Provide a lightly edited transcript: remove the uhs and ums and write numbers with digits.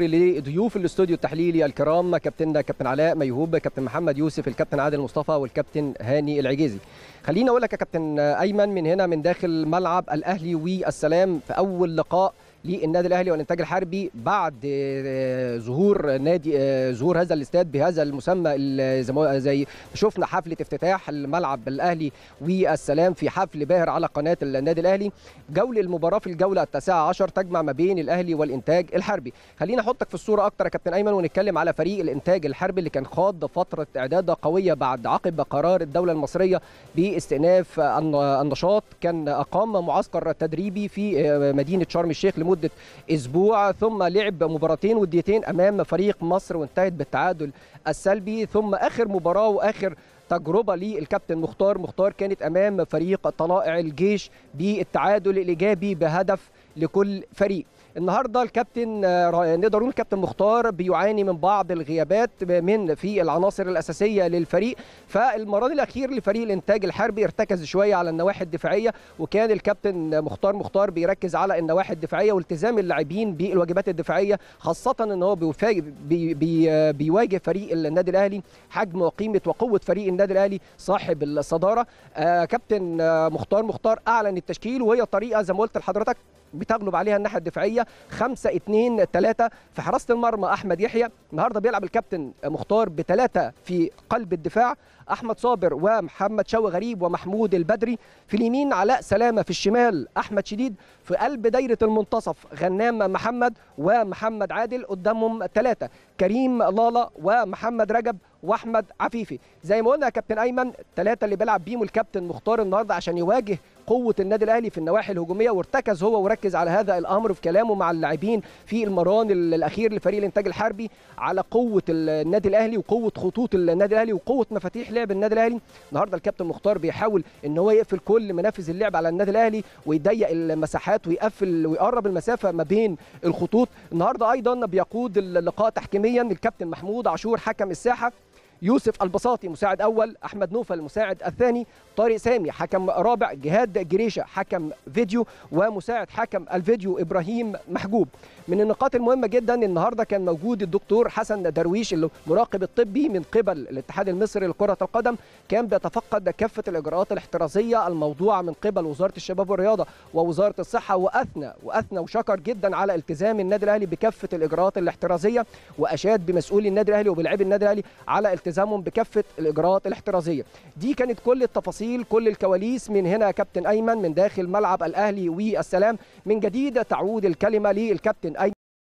لضيوف الاستوديو التحليلي الكرام، كابتننا كابتن علاء ميهوب، كابتن محمد يوسف، الكابتن عادل مصطفى، والكابتن هاني العجيزي. خليني اقول لك يا كابتن ايمن من هنا من داخل ملعب الاهلي والسلام في اول لقاء للنادي الاهلي والانتاج الحربي بعد ظهور هذا الاستاد بهذا المسمى، زي شفنا حفله افتتاح الملعب الاهلي والسلام في حفل باهر على قناه النادي الاهلي. المباراه في الجوله 19 تجمع ما بين الاهلي والانتاج الحربي. خلينا احطك في الصوره اكتر يا كابتن ايمن ونتكلم على فريق الانتاج الحربي اللي كان خاض فتره اعداد قويه بعد عقب قرار الدوله المصريه باستئناف النشاط. كان اقام معسكر تدريبي في مدينه شرم الشيخ لمده اسبوع، ثم لعب مباراتين وديتين امام فريق مصر وانتهت بالتعادل السلبي، ثم اخر مباراه واخر تجربه للكابتن مختار كانت امام فريق طلائع الجيش بالتعادل الايجابي بهدف لكل فريق. النهارده الكابتن نقدر نقول الكابتن مختار بيعاني من بعض الغيابات في العناصر الاساسيه للفريق، فالمران الاخير لفريق الانتاج الحربي ارتكز شويه على النواحي الدفاعيه، وكان الكابتن مختار بيركز على النواحي الدفاعيه والتزام اللاعبين بالواجبات الدفاعيه، خاصه ان هو بيواجه فريق النادي الاهلي حجم وقيمه وقوه فريق النادي الاهلي صاحب الصداره. كابتن مختار اعلن التشكيل، وهي طريقه زي ما قلت لحضرتك بتغلب عليها الناحيه الدفاعيه 5-2-3 في حراسه المرمى احمد يحيى. النهارده بيلعب الكابتن مختار ب3 في قلب الدفاع، احمد صابر ومحمد شوقي غريب ومحمود البدري في اليمين، علاء سلامه في الشمال، احمد شديد في قلب دايره المنتصف، غنام محمد ومحمد عادل قدامهم 3، كريم لالا ومحمد رجب واحمد عفيفي. زي ما قلنا يا كابتن ايمن 3 اللي بيلعب بيهم الكابتن مختار النهارده عشان يواجه قوه النادي الاهلي في النواحي الهجوميه، وارتكز هو وركز على هذا الامر في كلامه مع اللاعبين في المران الاخير لفريق الانتاج الحربي على قوه النادي الاهلي وقوه خطوط النادي الاهلي وقوه مفاتيح لعب النادي الاهلي. النهارده الكابتن مختار بيحاول ان هو يقفل كل منافذ اللعب على النادي الاهلي ويضيق المساحات ويقفل ويقرب المسافه ما بين الخطوط. النهارده ايضا بيقود اللقاء تحكيميا الكابتن محمود عشور حكم الساحه، يوسف البساطي مساعد اول، احمد نوفل مساعد الثاني، طارق سامي حكم رابع، جهاد جريشه حكم فيديو، ومساعد حكم الفيديو ابراهيم محجوب. من النقاط المهمه جدا النهارده كان موجود الدكتور حسن درويش المراقب الطبي من قبل الاتحاد المصري لكره القدم، كان بيتفقد كافه الاجراءات الاحترازيه الموضوعه من قبل وزاره الشباب والرياضه ووزاره الصحه، واثنى وشكر جدا على التزام النادي الاهلي بكافه الاجراءات الاحترازيه، واشاد بمسؤولي النادي الاهلي وبلاعبي النادي الاهلي على التزامهم بكافه الاجراءات الاحترازيه. دي كانت كل التفاصيل، كل الكواليس من هنا يا كابتن ايمن من داخل ملعب الاهلي والسلام. من جديد تعود الكلمه للكابتن ايمن.